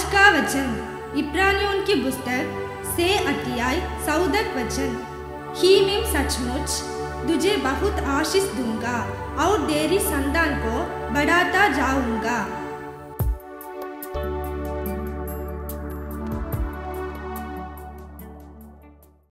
आज का वचन इब्रानियों की पुस्तक 6 अध्याय 14 वचन। ही मैं सचमुच तुझे बहुत आशीष दूंगा और तेरी संतान को बढ़ाता जाऊंगा।